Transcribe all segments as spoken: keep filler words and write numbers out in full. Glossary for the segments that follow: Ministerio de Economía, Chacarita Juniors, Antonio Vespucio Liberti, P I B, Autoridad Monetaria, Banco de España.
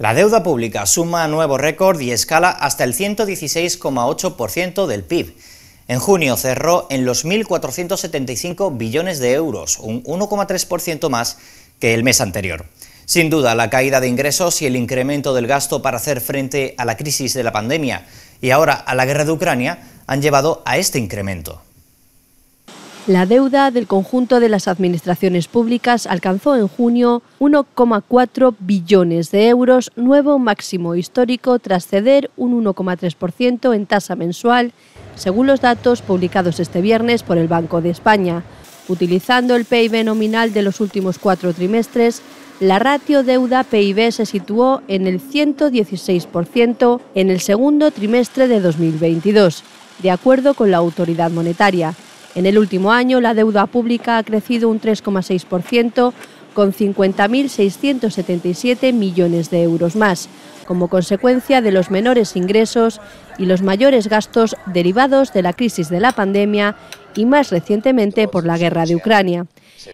La deuda pública suma nuevo récord y escala hasta el ciento dieciséis coma ocho por ciento del P I B. En junio cerró en los mil cuatrocientos setenta y cinco billones de euros, un uno coma tres por ciento más que el mes anterior. Sin duda, la caída de ingresos y el incremento del gasto para hacer frente a la crisis de la pandemia y ahora a la guerra de Ucrania han llevado a este incremento. La deuda del conjunto de las administraciones públicas alcanzó en junio uno coma cuatro billones de euros, nuevo máximo histórico tras ceder un uno coma tres por ciento en tasa mensual, según los datos publicados este viernes por el Banco de España. Utilizando el P I B nominal de los últimos cuatro trimestres, la ratio deuda-P I B se situó en el ciento dieciséis por ciento en el segundo trimestre de dos mil veintidós, de acuerdo con la Autoridad Monetaria. En el último año, la deuda pública ha crecido un tres coma seis por ciento, con cincuenta mil seiscientos setenta y siete millones de euros más, como consecuencia de los menores ingresos y los mayores gastos derivados de la crisis de la pandemia y más recientemente por la guerra de Ucrania.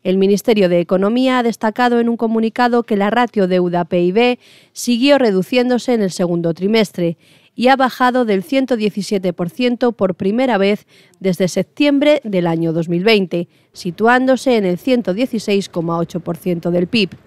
El Ministerio de Economía ha destacado en un comunicado que la ratio deuda-P I B siguió reduciéndose en el segundo trimestre y ha bajado del ciento diecisiete por ciento por primera vez desde septiembre del año dos mil veinte, situándose en el ciento dieciséis coma ocho por ciento del P I B.